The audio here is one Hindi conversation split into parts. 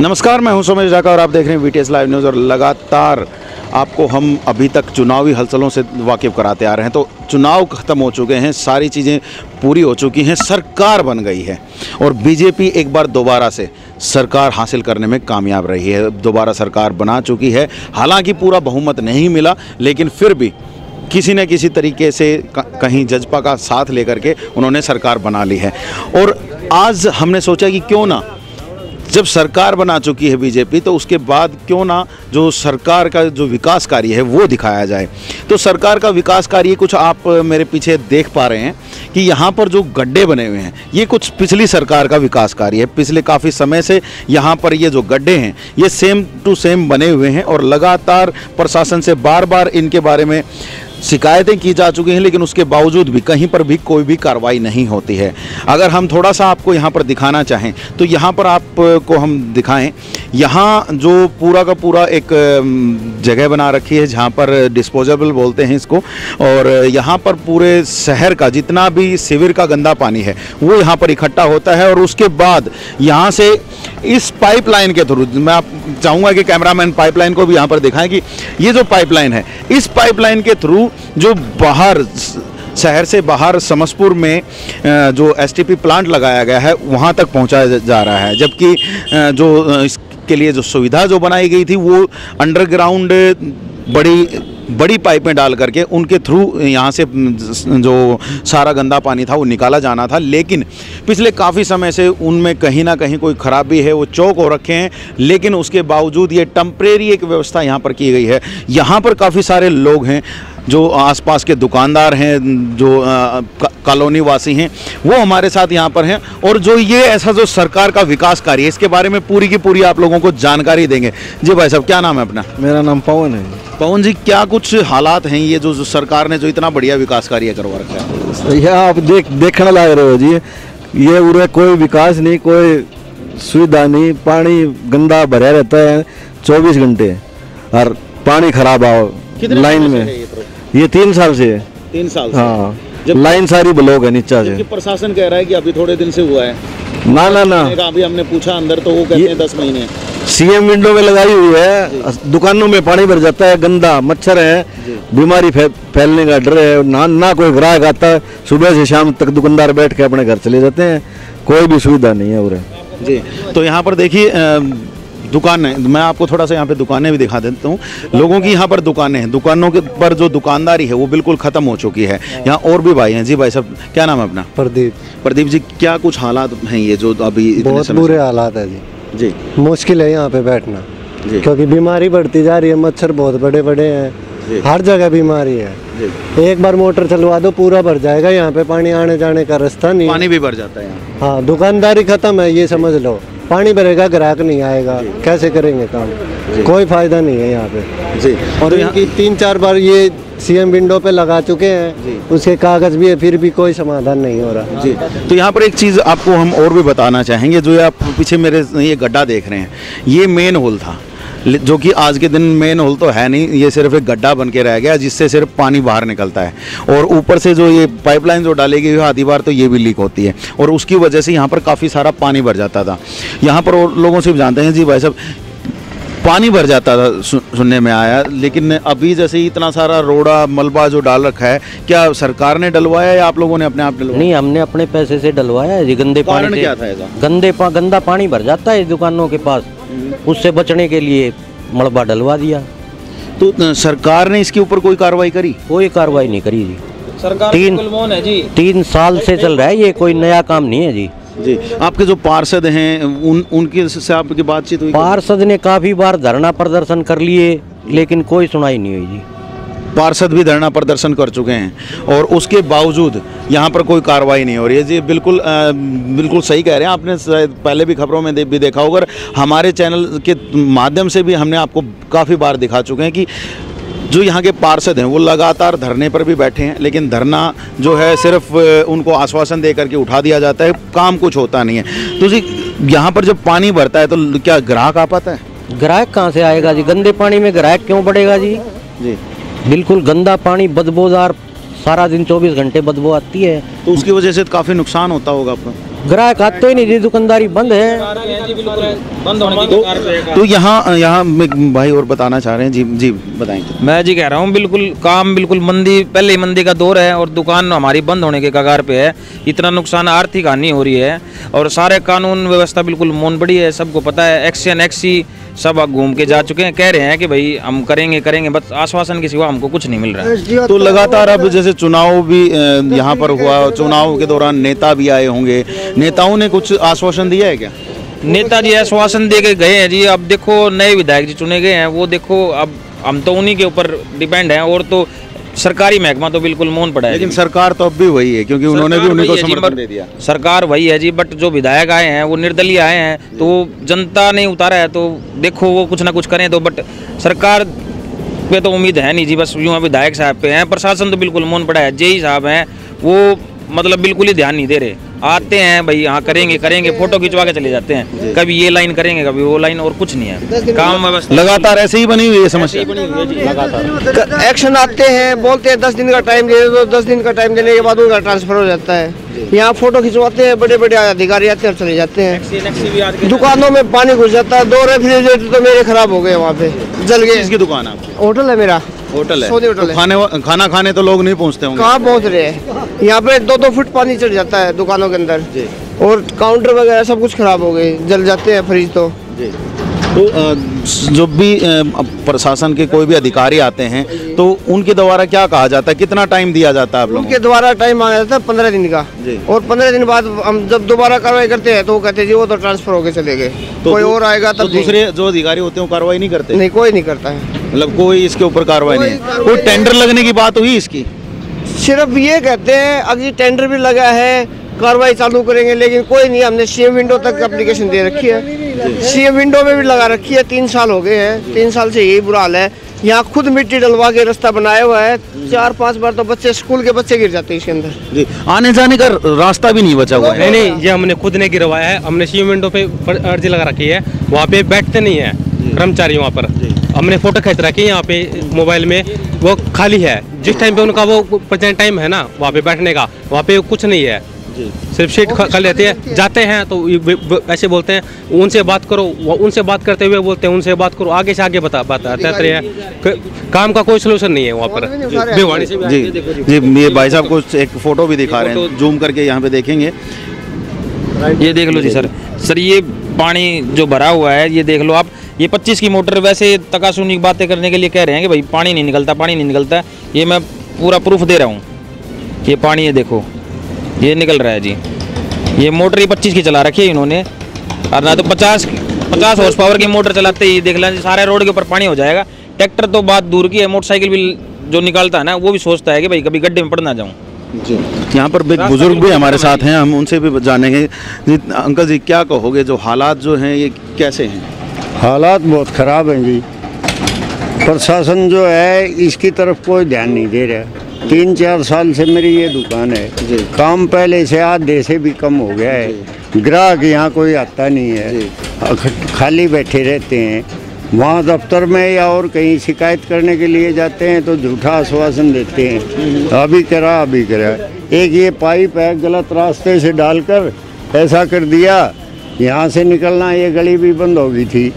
नमस्कार, मैं हूं सोमेश झाका और आप देख रहे हैं VTS लाइव न्यूज़। और लगातार आपको हम अभी तक चुनावी हलचलों से वाकिफ़ कराते आ रहे हैं। तो चुनाव खत्म हो चुके हैं, सारी चीज़ें पूरी हो चुकी हैं, सरकार बन गई है और बीजेपी एक बार दोबारा से सरकार हासिल करने में कामयाब रही है, दोबारा सरकार बना चुकी है। हालांकि पूरा बहुमत नहीं मिला, लेकिन फिर भी किसी न किसी तरीके से कहीं जजपा का साथ लेकर के उन्होंने सरकार बना ली है। और आज हमने सोचा कि क्यों ना, जब सरकार बना चुकी है बीजेपी, तो उसके बाद क्यों ना जो सरकार का जो विकास कार्य है वो दिखाया जाए। तो सरकार का विकास कार्य कुछ आप मेरे पीछे देख पा रहे हैं कि यहाँ पर जो गड्ढे बने हुए हैं, ये कुछ पिछली सरकार का विकास कार्य है। पिछले काफ़ी समय से यहाँ पर ये जो गड्ढे हैं ये सेम टू सेम बने हुए हैं और लगातार प्रशासन से बार बार इनके बारे में शिकायतें की जा चुकी हैं, लेकिन उसके बावजूद भी कहीं पर भी कोई भी कार्रवाई नहीं होती है। अगर हम थोड़ा सा आपको यहाँ पर दिखाना चाहें तो यहाँ पर आपको हम दिखाएं, यहाँ जो पूरा का पूरा एक जगह बना रखी है जहाँ पर डिस्पोजेबल बोलते हैं इसको, और यहाँ पर पूरे शहर का जितना भी शिविर का गंदा पानी है वो यहाँ पर इकट्ठा होता है और उसके बाद यहाँ से इस पाइपलाइन के थ्रू, मैं आप चाहूँगा कि कैमरामैन पाइपलाइन को भी यहाँ पर दिखाएं कि ये जो पाइपलाइन है, इस पाइपलाइन के थ्रू जो बाहर शहर से बाहर समस्तपुर में जो एसटीपी प्लांट लगाया गया है वहाँ तक पहुँचाया जा रहा है। जबकि जो इसके लिए जो सुविधा जो बनाई गई थी वो अंडरग्राउंड बड़ी बड़ी पाइपें डाल करके उनके थ्रू यहाँ से जो सारा गंदा पानी था वो निकाला जाना था, लेकिन पिछले काफ़ी समय से उनमें कहीं ना कहीं कोई खराबी है, वो चौक हो रखे हैं। लेकिन उसके बावजूद ये टेम्परेरी एक व्यवस्था यहाँ पर की गई है। यहाँ पर काफ़ी सारे लोग हैं जो आसपास के दुकानदार हैं, जो कॉलोनी वासी हैं, वो हमारे साथ यहाँ पर हैं। और जो ये ऐसा जो सरकार का विकास कार्य है इसके बारे में पूरी की पूरी आप लोगों को जानकारी देंगे। जी भाई साहब, क्या नाम है अपना? मेरा नाम पवन है। पवन जी, क्या कुछ हालात हैं ये जो सरकार ने जो इतना बढ़िया विकास कार्य करवा रखा है? यह आप देखने लग रहे हो जी, ये उरे कोई विकास नहीं, कोई सुविधा नहीं, पानी गंदा भरा रहता है 24 घंटे और पानी खराब आओ लाइन में। ये 3 साल से है। 3 साल से? हाँ, जब लाइन सारी ब्लॉक है नीचा से। प्रशासन कह रहा है कि अभी थोड़े दिन से हुआ है। ना ना ना, अभी हमने पूछा अंदर तो वो कहते हैं 10 महीने। सीएम विंडो में लगाई हुई है, दुकानों में पानी भर जाता है, गंदा मच्छर है, बीमारी फैलने का डर है। ना कोई ग्राहक आता है, सुबह से शाम तक दुकानदार बैठ के अपने घर चले जाते हैं, कोई भी सुविधा नहीं है उरे जी। तो यहाँ पर देखिए दुकानें, मैं आपको थोड़ा सा यहाँ पे दुकानें भी दिखा देता हूँ। लोगों की यहाँ पर दुकानें हैं, दुकानों के पर जो दुकानदारी है वो बिल्कुल ख़त्म हो चुकी है। यहाँ और भी भाई हैं। जी भाई साहब, क्या नाम है अपना? प्रदीप। प्रदीप जी, क्या कुछ हालात हैं ये जो अभी? बहुत बुरे हालात है जी। जी, मुश्किल है यहाँ पे बैठना जी, क्योंकि बीमारी बढ़ती जा रही है, मच्छर बहुत बड़े बड़े हैं, हर जगह बीमारी है। एक बार मोटर चलवा दो पूरा भर जाएगा, यहाँ पे पानी आने जाने का रास्ता नहीं, पानी भी भर जाता है। हाँ, दुकानदारी खत्म है, ये समझ लो। पानी भरेगा, ग्राहक नहीं आएगा, कैसे करेंगे काम? कोई फायदा नहीं है यहाँ पे जी। और इनकी 3-4 बार ये सीएम विंडो पे लगा चुके हैं, उसके कागज भी है, फिर भी कोई समाधान नहीं हो रहा जी। तो यहाँ पर एक चीज़ आपको हम और भी बताना चाहेंगे, जो आप पीछे मेरे ये गड्ढा देख रहे हैं, ये मेन होल था, जो कि आज के दिन मेन होल तो है नहीं, ये सिर्फ एक गड्ढा बन के रह गया जिससे सिर्फ पानी बाहर निकलता है। और ऊपर से जो ये पाइपलाइन जो डाली गई है आधी बार तो ये भी लीक होती है और उसकी वजह से यहाँ पर काफ़ी सारा पानी भर जाता था। यहाँ पर और लोगों से भी जानते हैं जी भाई साहब, पानी भर जाता था सुनने में आया, लेकिन अभी जैसे ही इतना सारा रोड़ा मलबा जो डाल रखा है, क्या सरकार ने डलवाया या आप लोगों ने अपने आप डलवाया? नहीं, हमने अपने पैसे से डलवाया है। गंदे पानी क्या था? गंदा पानी भर जाता है दुकानों के पास, उससे बचने के लिए मलबा डलवा दिया। तो सरकार ने इसके ऊपर कोई कार्रवाई करी? कोई कार्रवाई नहीं करी जी। सरकार कुलमौन है जी, 3 साल से चल रहा है ये, कोई नया काम नहीं है जी। जी, आपके जो पार्षद हैं उनके से आपकी बातचीत हुई? पार्षद ने काफ़ी बार धरना प्रदर्शन कर लिए, लेकिन कोई सुनाई नहीं हुई जी। पार्षद भी धरना प्रदर्शन कर चुके हैं और उसके बावजूद यहाँ पर कोई कार्रवाई नहीं हो रही है जी। बिल्कुल बिल्कुल सही कह रहे हैं। आपने शायद पहले भी खबरों में भी देखा होगा, हमारे चैनल के माध्यम से भी हमने आपको काफ़ी बार दिखा चुके हैं कि जो यहाँ के पार्षद हैं वो लगातार धरने पर भी बैठे हैं, लेकिन धरना जो है सिर्फ उनको आश्वासन दे करके उठा दिया जाता है, काम कुछ होता नहीं है। तो जी यहाँ पर जब पानी भरता है तो क्या ग्राहक आ पाता है? ग्राहक कहाँ से आएगा जी, गंदे पानी में ग्राहक क्यों बढ़ेगा जी? जी बिल्कुल, गंदा पानी, बदबूदार, सारा दिन 24 घंटे बदबू आती है, तो उसकी वजह से काफ़ी नुकसान होता होगा आपका। ग्राहक आते ही नहीं, दुकानदारी बंद है। तो यहाँ भाई और बताना चाह रहे हैं जी बताएंगे। मैं जी कह रहा हूँ बिल्कुल काम बिल्कुल मंदी, पहले ही मंदी का दौर है और दुकान हमारी बंद होने के कगार पे है। इतना नुकसान, आर्थिक हानि हो रही है और सारे कानून व्यवस्था बिल्कुल मौन पड़ी है, सबको पता है। एक्शन एक्सी सब घूम के जा चुके हैं, कह रहे हैं कि भाई हम करेंगे करेंगे, बस आश्वासन के सिवा हमको कुछ नहीं मिल रहा है। तो लगातार अब जैसे चुनाव भी यहाँ पर हुआ, चुनाव के दौरान नेता भी आए होंगे, नेताओं ने कुछ आश्वासन दिया है क्या? नेता जी आश्वासन दे के गए हैं जी। अब देखो नए विधायक जी चुने गए हैं, वो देखो अब हम तो उन्हीं के ऊपर डिपेंड हैं और तो सरकारी महकमा तो बिल्कुल मौन पड़ा है। लेकिन सरकार तो अब भी वही है क्योंकि उन्होंने भी उन्हीं को समर्थन दे दिया। सरकार वही है जी, बट जो विधायक आए हैं वो निर्दलीय आए हैं, तो जनता ने उतारा है, तो देखो वो कुछ ना कुछ करें तो। बट सरकार पे तो उम्मीद है नहीं जी, बस यूँ विधायक साहब पे हैं। प्रशासन तो बिल्कुल मौन पड़ा है, जेई साहब हैं वो मतलब बिल्कुल ही ध्यान नहीं दे रहे। आते हैं भाई यहाँ करेंगे करेंगे, फोटो खिंचवा के चले जाते हैं, कभी ये लाइन करेंगे कभी वो लाइन, और कुछ नहीं है काम। लगातार ऐसे ही बनी हुई है समस्या, लगातार एक्शन आते हैं, बोलते हैं 10 दिन का टाइम दे दो, 10 दिन का टाइम देने के बाद उनका ट्रांसफर हो जाता है। यहाँ फोटो खिंचवाते हैं, बड़े बड़े अधिकारी आते हैं, चले जाते हैं। दुकानों में पानी घुस जाता है, 2 रेफ्रिजरेटर तो मेरे खराब हो गए, वहाँ पे जल गए। इसकी दुकान है, होटल है, मेरा होटल है, होटल है। खाना खाने तो लोग नहीं पहुँचते होंगे, कहाँ पहुँच रहे हैं। यहाँ पे 2-2 फुट पानी चढ़ जाता है दुकानों के अंदर और काउंटर वगैरह सब कुछ खराब हो गए, जल जाते हैं फ्रिज तो जी। तो जब भी प्रशासन के कोई भी अधिकारी आते हैं तो उनके द्वारा क्या कहा जाता है, कितना टाइम दिया जाता है आप लोगों को? उनके द्वारा टाइम मांगा जाता है 15 दिन का, और 15 दिन बाद हम जब दोबारा कार्रवाई करते हैं तो वो कहते हैं जी वो तो ट्रांसफर होके चले गए, कोई और आएगा तब। दूसरे जो अधिकारी होते हैं वो कार्रवाई नहीं करते? नहीं, कोई नहीं करता है, मतलब कोई इसके ऊपर कार्रवाई नहीं है। कोई टेंडर लगने की बात हुई इसकी? सिर्फ ये कहते हैं अभी टेंडर भी लगा है, कार्रवाई चालू करेंगे, लेकिन कोई नहीं। हमने सीएम विंडो तक एप्लीकेशन दे रखी है, सीएम विंडो में भी लगा रखी है, 3 साल हो गए हैं, 3 साल से यही बुरा हाल है। यहाँ खुद मिट्टी डलवा के रास्ता बनाया हुआ है, 4-5 बार तो बच्चे स्कूल के बच्चे गिर जाते हैं इसके अंदर जी, आने जाने का रास्ता भी नहीं बचा हुआ है। नहीं, ये हमने खुद ने गिरवाया है, हमने सीएम विंडो पे अर्जी लगा रखी है, वहाँ पे बैठते नहीं है कर्मचारी, वहाँ पर हमने फोटो खींच रखी है, यहाँ पे मोबाइल में वो खाली है। जिस टाइम पे उनका वो प्रेजेंट टाइम है ना वहाँ पे बैठने का, वहाँ पे कुछ नहीं है, सिर्फ शीट खा लेते हैं। जाते हैं तो ऐसे बोलते हैं उनसे बात करो, उनसे बात करते हुए बोलते हैं उनसे बात करो, आगे से आगे बताते हैं, काम का कोई सलूशन नहीं है वहाँ पर जी। ये भाई साहब को एक फोटो भी दिखा रहे हैं, जूम करके यहाँ पे देखेंगे, ये देख लो जी सर। सर ये पानी जो भरा हुआ है ये देख लो आप, ये 25 की मोटर, वैसे तकासुनी बातें करने के लिए कह रहे हैं कि भाई पानी नहीं निकलता, पानी नहीं निकलता। ये मैं पूरा प्रूफ दे रहा हूँ, ये पानी है देखो, ये निकल रहा है जी। ये मोटर ही 25 की चला रखी है इन्होंने, और ना तो 50 हॉर्स पावर की मोटर चलाते ही देख लें सारे रोड के ऊपर पानी हो जाएगा। ट्रैक्टर तो बात दूर की है, मोटरसाइकिल भी जो निकालता है ना वो भी सोचता है कि भाई कभी गड्ढे में पड़ ना जाऊँ जी। यहाँ पर बुजुर्ग भी हमारे साथ हैं, हम उनसे भी जानेंगे। अंकल जी क्या कहोगे, जो हालात जो हैं ये कैसे हैं? हालात बहुत ख़राब हैं जी, प्रशासन जो है इसकी तरफ कोई ध्यान नहीं दे रहा। 3-4 साल से मेरी ये दुकान है, काम पहले से आधे से भी कम हो गया है, ग्राहक यहाँ कोई आता नहीं है, खाली बैठे रहते हैं। वहाँ दफ्तर में या और कहीं शिकायत करने के लिए जाते हैं तो झूठा आश्वासन देते हैं, अभी करा अभी करा। एक ये पाइप है गलत रास्ते से डालकर ऐसा कर दिया, यहाँ से निकलना, ये गली भी बंद हो गई थी।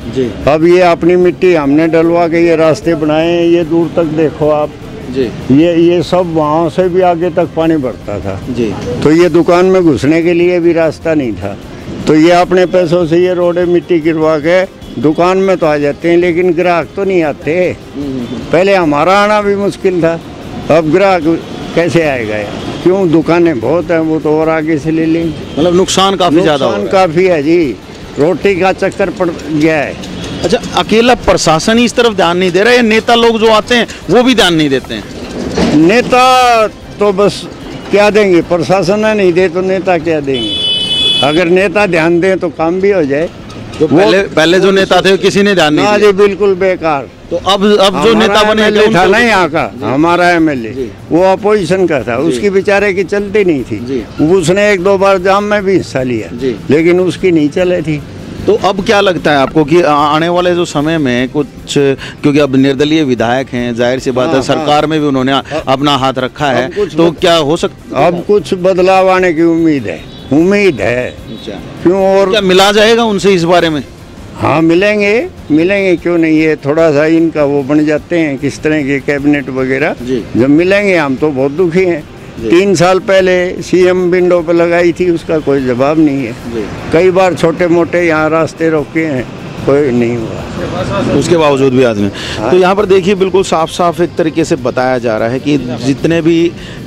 अब ये अपनी मिट्टी हमने डलवा के ये रास्ते बनाए हैं, ये दूर तक देखो आप जी। ये सब वहाँ से भी आगे तक पानी भरता था जी, तो ये दुकान में घुसने के लिए भी रास्ता नहीं था। तो ये अपने पैसों से ये रोडे मिट्टी गिरवा के दुकान में तो आ जाते हैं, लेकिन ग्राहक तो नहीं आते। पहले हमारा आना भी मुश्किल था, अब ग्राहक कैसे आएगा यार, क्यों दुकानें बहुत हैं, वो तो और आगे से ले लें। मतलब नुकसान काफ़ी ज़्यादा हो रहा है। नुकसान काफ़ी है जी, रोटी का चक्कर पड़ गया है। अच्छा, अकेला प्रशासन ही इस तरफ ध्यान नहीं दे रहा है, नेता लोग जो आते हैं वो भी ध्यान नहीं देते हैं? नेता तो बस क्या देंगे, प्रशासन नहीं दे तो नेता क्या देंगे। अगर नेता ध्यान दें तो काम भी हो जाए। तो पहले जो नेता थे किसी ने ध्यान नहीं दिया, बिल्कुल बेकार। तो अब जो नेता बने था ना यहाँ का, हमारा MLA वो अपोजिशन का था, उसकी बेचारे की चलती नहीं थी, उसने 1-2 बार जाम में भी हिस्सा लिया लेकिन उसकी नहीं चली थी। तो अब क्या लगता है आपको कि आने वाले जो समय में कुछ, क्योंकि अब निर्दलीय विधायक हैं, जाहिर सी बात है सरकार में भी उन्होंने अपना हाथ रखा है, तो क्या हो सकता है? अब कुछ बदलाव आने की उम्मीद है उम्मीद है। क्यों और क्या मिला जाएगा उनसे इस बारे में? हाँ मिलेंगे, मिलेंगे क्यों नहीं। ये थोड़ा सा इनका वो बन जाते हैं किस तरह के कैबिनेट वगैरह, जब मिलेंगे। हम तो बहुत दुखी हैं। 3 साल पहले सीएम विंडो पर लगाई थी, उसका कोई जवाब नहीं है। कई बार छोटे मोटे यहाँ रास्ते रोके हैं, कोई नहीं हुआ, उसके बावजूद भी आदमी। तो यहाँ पर देखिए बिल्कुल साफ साफ एक तरीके से बताया जा रहा है कि जितने भी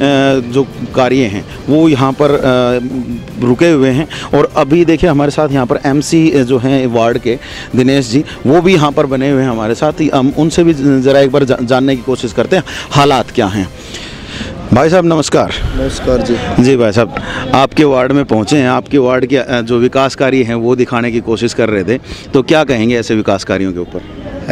जो कार्य हैं वो यहाँ पर रुके हुए हैं। और अभी देखिए हमारे साथ यहाँ पर एमसी जो हैं वार्ड के दिनेश जी, वो भी यहाँ पर बने हुए हैं हमारे साथ। हम उनसे भी ज़रा एक बार जानने की कोशिश करते हैं हालात क्या हैं। भाई साहब नमस्कार। नमस्कार जी। जी भाई साहब, आपके वार्ड में पहुंचे हैं, आपके वार्ड के जो विकास कार्य हैं वो दिखाने की कोशिश कर रहे थे, तो क्या कहेंगे ऐसे विकास कार्यों के ऊपर?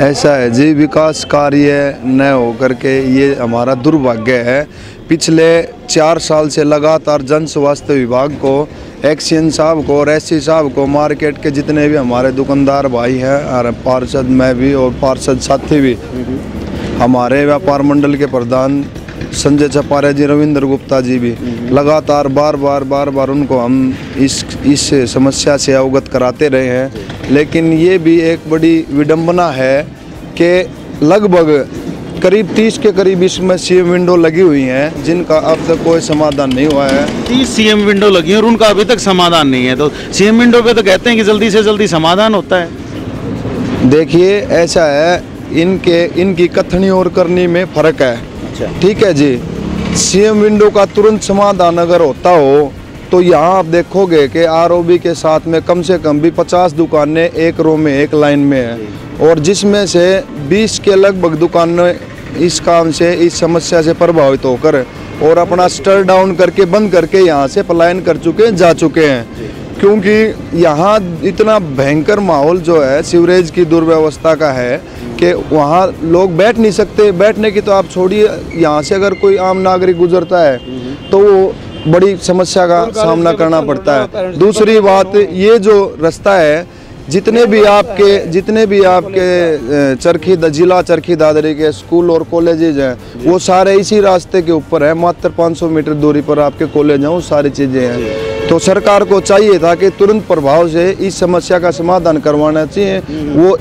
ऐसा है जी, विकास कार्य न हो करके ये हमारा दुर्भाग्य है। पिछले 4 साल से लगातार जन स्वास्थ्य विभाग को, एक्शन साहब को और एससी साहब को, मार्केट के जितने भी हमारे दुकानदार भाई हैं और पार्षद मैं भी और पार्षद साथी भी, हमारे व्यापार मंडल के प्रधान संजय छपारे जी, रविंद्र गुप्ता जी भी लगातार बार बार उनको हम इस समस्या से अवगत कराते रहे हैं। लेकिन ये भी एक बड़ी विडंबना है कि लगभग करीब 30 के करीब इसमें सीएम विंडो लगी हुई हैं, जिनका अब तक कोई समाधान नहीं हुआ है। 30 सीएम विंडो लगी हैं और उनका अभी तक समाधान नहीं है। तो सीएम विंडो पे तो कहते हैं कि जल्दी से जल्दी समाधान होता है। देखिए ऐसा है, इनकी कथनी और करनी में फ़र्क है। ठीक है जी, सीएम विंडो का तुरंत समाधान अगर होता हो तो यहाँ आप देखोगे कि आरओबी के साथ में कम से कम भी 50 दुकानें एक रो में एक लाइन में है, और जिसमें से 20 के लगभग दुकानें इस काम से, इस समस्या से प्रभावित होकर और अपना स्टर डाउन करके बंद करके यहाँ से पलायन कर चुके जा चुके हैं। क्योंकि यहाँ इतना भयंकर माहौल जो है सीवरेज की दुर्व्यवस्था का है कि वहाँ लोग बैठ नहीं सकते। बैठने की तो आप छोड़िए, यहाँ से अगर कोई आम नागरिक गुजरता है तो वो बड़ी समस्या का सामना करना पड़ता है। दूसरी बात, ये जो रास्ता है, जितने भी आपके चरखी जिला चरखी दादरी के स्कूल और कॉलेजेज हैं वो सारे इसी रास्ते के ऊपर है। मात्र 500 मीटर दूरी पर आपके कॉलेज हैं, वो सारी चीज़ें हैं। तो सरकार को चाहिए था कि तुरंत प्रभाव से इस समस्या का समाधान करवाना चाहिए। वो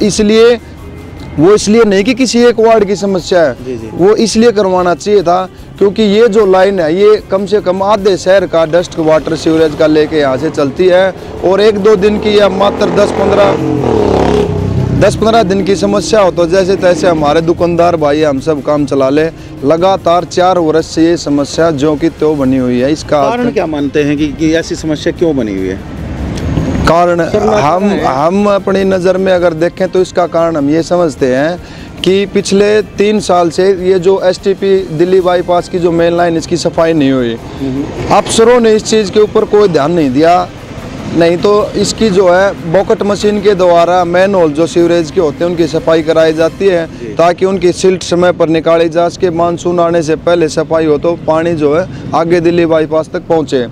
इसलिए नहीं कि किसी एक वार्ड की समस्या है, वो इसलिए करवाना चाहिए था क्योंकि ये जो लाइन है ये कम से कम आधे शहर का डस्ट वाटर सीवरेज का लेके यहाँ से चलती है, और 1-2 दिन की या मात्र 10-15 दिन की समस्या हो तो जैसे तैसे हमारे दुकानदार भाई हम सब काम चला ले। लगातार 4 वर्ष से ये समस्या जो कि त्यों बनी हुई है। इसका कारण क्या मानते हैं कि ऐसी समस्या क्यों बनी हुई है? कारण हम अपनी नज़र में अगर देखें तो इसका कारण हम ये समझते हैं कि पिछले 3 साल से ये जो एसटीपी दिल्ली बाईपास की जो मेन लाइन, इसकी सफाई नहीं हुई। अफसरों ने इस चीज़ के ऊपर कोई ध्यान नहीं दिया, नहीं तो इसकी जो है बॉकेट मशीन के द्वारा मैन होल जो सीवरेज के होते हैं उनकी सफाई कराई जाती है ताकि उनकी सिल्ट समय पर निकाली जा सके। मानसून आने से पहले सफाई हो तो पानी जो है आगे दिल्ली बाईपास तक पहुँचे।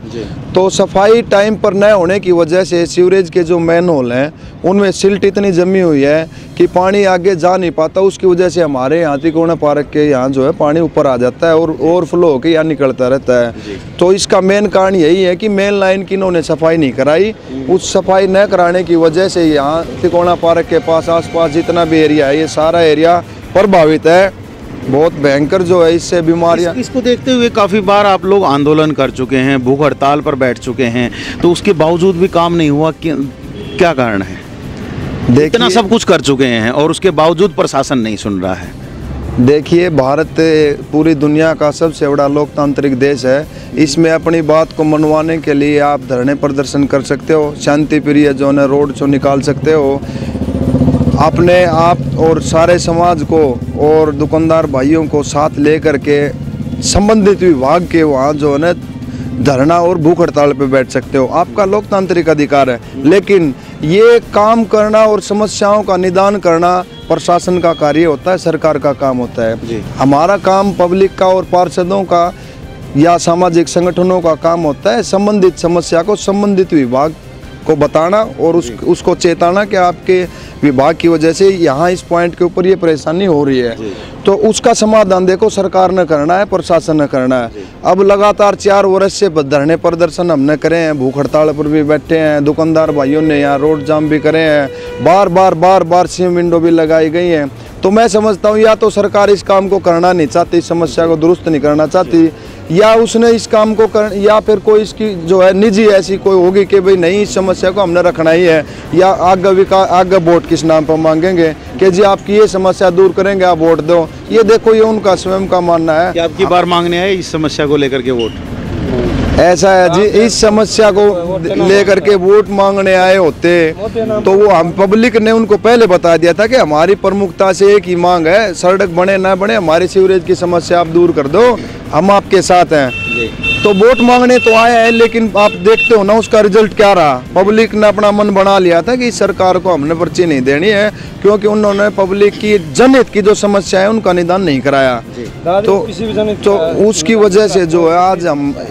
तो सफाई टाइम पर न होने की वजह से सीवरेज के जो मैन होल हैं उनमें सिल्ट इतनी जमी हुई है कि पानी आगे जा नहीं पाता। उसकी वजह से हमारे यहाँ तिकोना पार्क के यहाँ जो है पानी ऊपर आ जाता है और ओवरफ्लो होकर यहाँ निकलता रहता है। तो इसका मेन कारण यही है कि मेन लाइन की इन्होंने सफाई नहीं कराई। उस सफाई न कराने की वजह से यहाँ तिकोना पार्क के पास आसपास जितना भी एरिया है ये सारा एरिया प्रभावित है, बहुत भयंकर जो है इससे बीमारियां। इसको देखते हुए काफ़ी बार आप लोग आंदोलन कर चुके हैं, भूख हड़ताल पर बैठ चुके हैं, तो उसके बावजूद भी काम नहीं हुआ, क्या कारण है? इतना सब कुछ कर चुके हैं और उसके बावजूद प्रशासन नहीं सुन रहा है। देखिए भारत पूरी दुनिया का सबसे बड़ा लोकतांत्रिक देश है, इसमें अपनी बात को मनवाने के लिए आप धरने प्रदर्शन कर सकते हो, शांतिप्रिय जो है रोड शो निकाल सकते हो। अपने आप और सारे समाज को और दुकानदार भाइयों को साथ ले करके संबंधित विभाग के वहाँ जो है ना धरना और भूख हड़ताल पर बैठ सकते हो, आपका लोकतांत्रिक अधिकार है। लेकिन ये काम करना और समस्याओं का निदान करना प्रशासन का कार्य होता है, सरकार का काम होता है। हमारा काम पब्लिक का और पार्षदों का या सामाजिक संगठनों का काम होता है संबंधित समस्या को संबंधित विभाग को बताना और उसको चेताना कि आपके विभाग की वजह से यहाँ इस पॉइंट के ऊपर ये परेशानी हो रही है, तो उसका समाधान देखो सरकार ने करना है, प्रशासन ने करना है। अब लगातार 4 वर्ष से धरने प्रदर्शन हमने करे हैं, भूख हड़ताल पर भी बैठे हैं, दुकानदार भाइयों ने यहाँ रोड जाम भी करे हैं, बार बार सीम विंडो भी लगाई गई हैं। तो मैं समझता हूँ या तो सरकार इस काम को करना नहीं चाहती, इस समस्या को दुरुस्त नहीं करना चाहती, या उसने इस काम को या फिर कोई इसकी जो है निजी ऐसी कोई होगी कि भाई नहीं इस समस्या को हमने रखना ही है, या आगे वोट किस नाम पर मांगेंगे कि जी आपकी ये समस्या दूर करेंगे आप वोट दो। ये देखो ये उनका स्वयं का मानना है कि आपकी बार मांगने है इस समस्या को लेकर के वोट, ऐसा है जी, इस समस्या को लेकर के वोट मांगने आए होते तो वो हम पब्लिक ने उनको पहले बता दिया था कि हमारी प्रमुखता से एक ही मांग है, सड़क बने ना बने, हमारी सीवरेज की समस्या आप दूर कर दो, हम आपके साथ हैं। तो वोट मांगने तो आए हैं, लेकिन आप देखते हो ना उसका रिजल्ट क्या रहा। पब्लिक ने अपना मन बना लिया था कि इस सरकार को हमने पर्ची नहीं देनी है, क्योंकि उन्होंने पब्लिक की जनहित की जो समस्या है उनका निदान नहीं कराया। तो उसकी वजह से जो है आज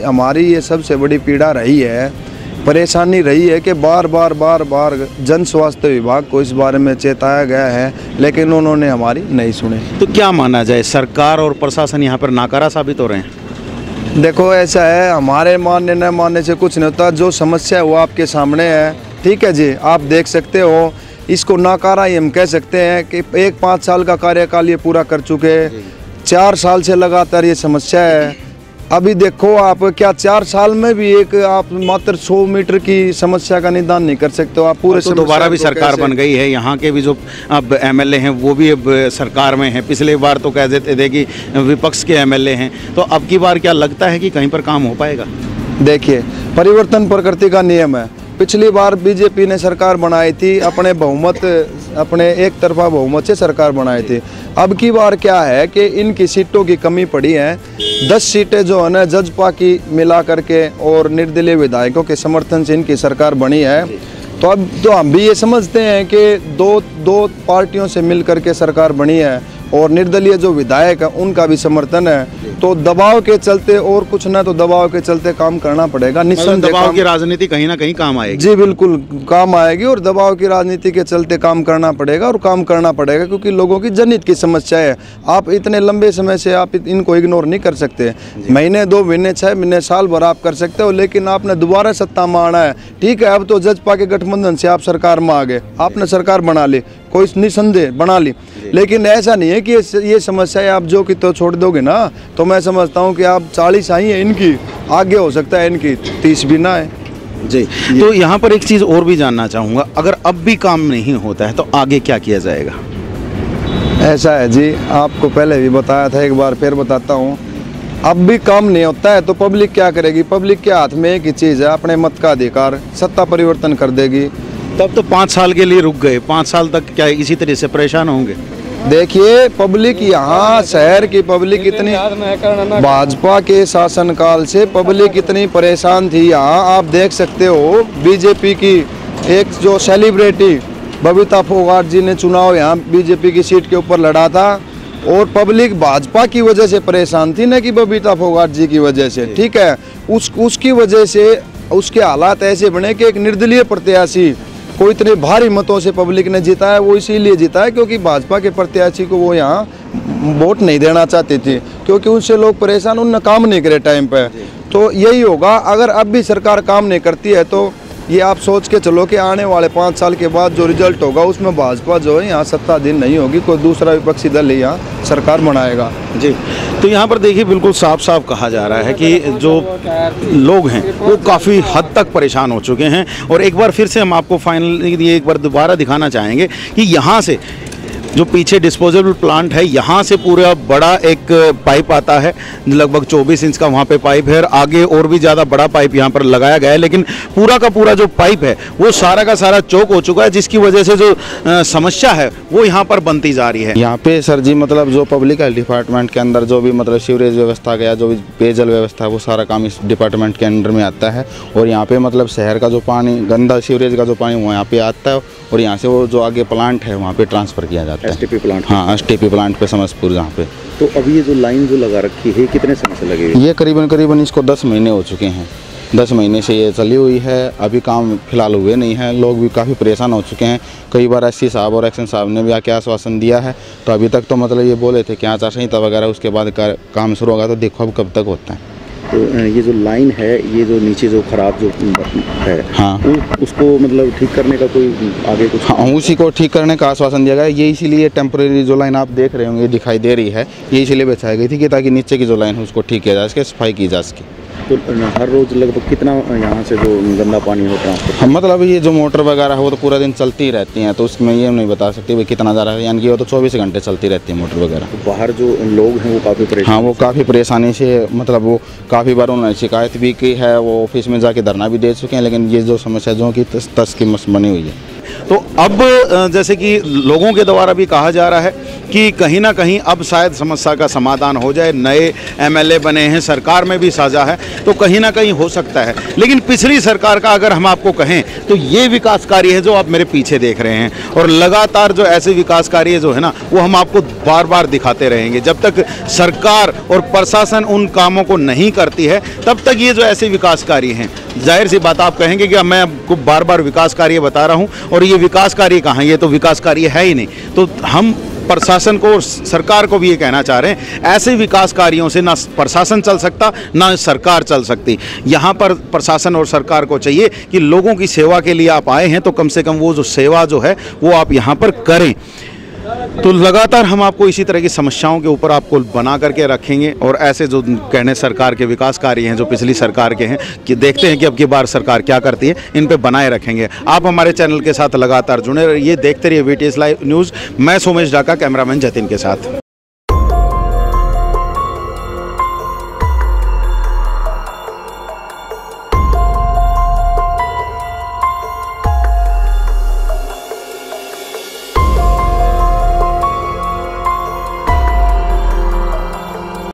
हमारी ये सबसे बड़ी पीड़ा रही है, परेशानी रही है कि बार बार जन स्वास्थ्य विभाग को इस बारे में चेताया गया है, लेकिन उन्होंने हमारी नहीं सुनी। तो क्या माना जाए, सरकार और प्रशासन यहाँ पर नाकारा साबित हो रहे हैं? देखो ऐसा है, हमारे मानने न मानने से कुछ नहीं होता, जो समस्या है वो आपके सामने है, ठीक है जी, आप देख सकते हो, इसको नाकारा ही हम कह सकते हैं कि एक 5 साल का कार्यकाल ये पूरा कर चुके, 4 साल से लगातार ये समस्या है। अभी देखो आप क्या 4 साल में भी एक आप मात्र 100 मीटर की समस्या का निदान नहीं कर सकते हो, आप पूरे तो दोबारा भी सरकार बन गई है, यहाँ के भी जो अब एमएलए हैं वो भी अब सरकार में हैं। पिछले बार तो कह देते थे कि विपक्ष के एमएलए हैं, तो अब की बार क्या लगता है कि कहीं पर काम हो पाएगा? देखिए परिवर्तन प्रकृति का नियम है, पिछली बार बीजेपी ने सरकार बनाई थी, अपने एक तरफा बहुमत से सरकार बनाई थी। अब की बार क्या है कि इनकी सीटों की कमी पड़ी है, 10 सीटें जो है ना जजपा की मिला करके और निर्दलीय विधायकों के समर्थन से इनकी सरकार बनी है। तो अब तो हम भी ये समझते हैं कि दो पार्टियों से मिल करके सरकार बनी है और निर्दलीय जो विधायक है उनका भी समर्थन है, तो दबाव के चलते और कुछ ना, तो दबाव के चलते काम करना पड़ेगा निस्संदेह। दबाव की राजनीति कहीं ना कहीं काम आएगी, जी बिल्कुल काम आएगी, और दबाव की राजनीति के चलते काम करना पड़ेगा और काम करना पड़ेगा, क्योंकि लोगों की जनहित की समस्या है। आप इतने लंबे समय से आप इनको इग्नोर नहीं कर सकते, महीने 2 महीने 6 महीने साल भर आप कर सकते हो, लेकिन आपने दोबारा सत्ता में आना है। ठीक है, अब तो जजपा के गठबंधन से आप सरकार में आ गए, आपने सरकार बना ली, कोई निसंदेह बना ली, लेकिन ऐसा नहीं है कि ये समस्या आप जो कि तो छोड़ दोगे ना। तो मैं समझता हूँ कि आप 40 आई है इनकी, आगे हो सकता है इनकी 30 भी ना है जी। तो यहाँ पर एक चीज़ और भी जानना चाहूँगा, अगर अब भी काम नहीं होता है तो आगे क्या किया जाएगा? ऐसा है जी, आपको पहले भी बताया था, एक बार फिर बताता हूँ, अब भी काम नहीं होता है तो पब्लिक क्या करेगी? पब्लिक के हाथ में एक ही चीज़ है, अपने मत का अधिकार, सत्ता परिवर्तन कर देगी। तब तो 5 साल के लिए रुक गए, 5 साल तक क्या इसी तरह से परेशान होंगे? देखिए पब्लिक यहाँ, शहर की पब्लिक इतनी, भाजपा के शासनकाल से पब्लिक इतनी परेशान थी यहाँ, आप देख सकते हो बीजेपी की एक जो सेलिब्रिटी बबीता फोगार्जी ने चुनाव यहाँ बीजेपी की सीट के ऊपर लड़ा था, और पब्लिक भाजपा की वजह से परेशान थी, न कि बबीता फोगार्जी की वजह से। ठीक है, उसकी वजह से उसके हालात ऐसे बने कि एक निर्दलीय प्रत्याशी को इतने भारी मतों से पब्लिक ने जीता है, वो इसीलिए जीता है क्योंकि भाजपा के प्रत्याशी को वो यहाँ वोट नहीं देना चाहती थी, क्योंकि उनसे लोग परेशान, उनने काम नहीं करे टाइम पे। तो यही होगा, अगर अब भी सरकार काम नहीं करती है तो ये आप सोच के चलो कि आने वाले 5 साल के बाद जो रिजल्ट होगा उसमें भाजपा जो है यहाँ सत्ताधीन नहीं होगी, कोई दूसरा विपक्षी दल ही यहाँ सरकार बनाएगा जी। तो यहाँ पर देखिए बिल्कुल साफ साफ कहा जा रहा है कि जो लोग हैं वो काफ़ी हद तक परेशान हो चुके हैं। और एक बार फिर से हम आपको फाइनली एक बार दोबारा दिखाना चाहेंगे कि यहाँ से जो पीछे डिस्पोजेबल प्लांट है, यहाँ से पूरा बड़ा एक पाइप आता है, लगभग 24 इंच का वहाँ पे पाइप है, और आगे और भी ज़्यादा बड़ा पाइप यहाँ पर लगाया गया है, लेकिन पूरा का पूरा जो पाइप है वो सारा का सारा चौक हो चुका है, जिसकी वजह से जो समस्या है वो यहाँ पर बनती जा रही है। यहाँ पे सर जी मतलब जो पब्लिक हेल्थ डिपार्टमेंट के अंदर जो भी मतलब सीवरेज व्यवस्था गया, जो भी पेयजल व्यवस्था, वो सारा काम इस डिपार्टमेंट के अंडर में आता है। और यहाँ पे मतलब शहर का जो पानी, गंदा सीवरेज का जो पानी, वो यहाँ पे आता है और यहाँ से वो जो आगे प्लांट है वहाँ पे ट्रांसफ़र किया जाता है, एसटीपी प्लांट। हाँ, एसटीपी प्लांट पे समस्तपुर जहाँ पे। तो अभी ये जो लाइन जो लगा रखी है, कितने समय से लगी है? ये करीबन इसको 10 महीने हो चुके हैं। 10 महीने से ये चली हुई है, अभी काम फिलहाल हुए नहीं है। लोग भी काफ़ी परेशान हो चुके हैं। कई बार एससी साहब और एक्शन साहब ने भी आके आश्वासन दिया है, तो अभी तक तो मतलब ये बोले थे कि आचार संहिता वगैरह उसके बाद काम शुरू होगा, तो देखो अब कब तक होता है। तो ये जो लाइन है, ये जो नीचे जो खराब जो है, हाँ, उसको मतलब ठीक करने का कोई आगे कुछ? हाँ, उसी को ठीक करने का आश्वासन दिया गया। ये इसीलिए टेम्प्रेरी जो लाइन आप देख रहे होंगे दिखाई दे रही है, ये इसीलिए बिछाई गई थी कि ताकि नीचे की जो लाइन है उसको ठीक किया जा सके, सफाई की जा सके। तो हर रोज लगभग कितना यहाँ से जो गंदा पानी होता है? मतलब ये जो मोटर वगैरह है वो तो पूरा दिन चलती रहती हैं, तो उसमें ये नहीं बता सकते भाई कितना जा रहा है, यानी कि वो तो 24 घंटे चलती रहती है मोटर वगैरह। तो बाहर जो लोग हैं वो काफ़ी परेशान? हाँ, वो काफ़ी परेशानी से, मतलब वो काफ़ी बार उन्होंने शिकायत भी की है, वो ऑफिस में जाके धरना भी दे चुके हैं, लेकिन ये जो समस्या जो कि तस की मस बनी हुई है। तो अब जैसे कि लोगों के द्वारा भी कहा जा रहा है कि कहीं ना कहीं अब शायद समस्या का समाधान हो जाए। नए एमएलए बने हैं, सरकार में भी साझा है, तो कहीं ना कहीं हो सकता है। लेकिन पिछली सरकार का अगर हम आपको कहें तो ये विकास कार्य है जो आप मेरे पीछे देख रहे हैं, और लगातार जो ऐसे विकास कार्य जो है ना वो हम आपको बार बार दिखाते रहेंगे। जब तक सरकार और प्रशासन उन कामों को नहीं करती है तब तक ये जो ऐसे विकास कार्य हैं, जाहिर सी बात आप कहेंगे कि मैं आपको बार बार विकास कार्य बता रहा हूँ और ये विकास कार्य कहाँ, ये तो विकास कार्य है ही नहीं। तो हम प्रशासन को और सरकार को भी ये कहना चाह रहे हैं, ऐसे विकास कार्यों से ना प्रशासन चल सकता ना सरकार चल सकती। यहाँ पर प्रशासन और सरकार को चाहिए कि लोगों की सेवा के लिए आप आए हैं तो कम से कम वो जो सेवा जो है वो आप यहाँ पर करें। तो लगातार हम आपको इसी तरह की समस्याओं के ऊपर आपको बना करके रखेंगे, और ऐसे जो कहने सरकार के विकास कार्य हैं जो पिछली सरकार के हैं कि देखते हैं कि अब की बार सरकार क्या करती है, इन पे बनाए रखेंगे। आप हमारे चैनल के साथ लगातार जुड़े रहिए, देखते रहिए VTS लाइव न्यूज़। मैं सोमेश झाका, कैमरामैन जतिन के साथ।